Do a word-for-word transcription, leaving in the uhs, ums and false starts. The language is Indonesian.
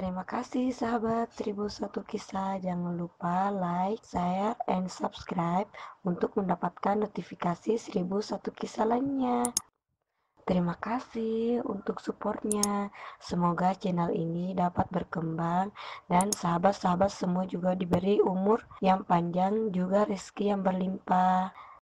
Terima kasih sahabat seribu satu Kisah. Jangan lupa like, share, and subscribe untuk mendapatkan notifikasi seribu satu Kisah lainnya. Terima kasih untuk supportnya. Semoga channel ini dapat berkembang dan sahabat-sahabat semua juga diberi umur yang panjang juga rezeki yang berlimpah.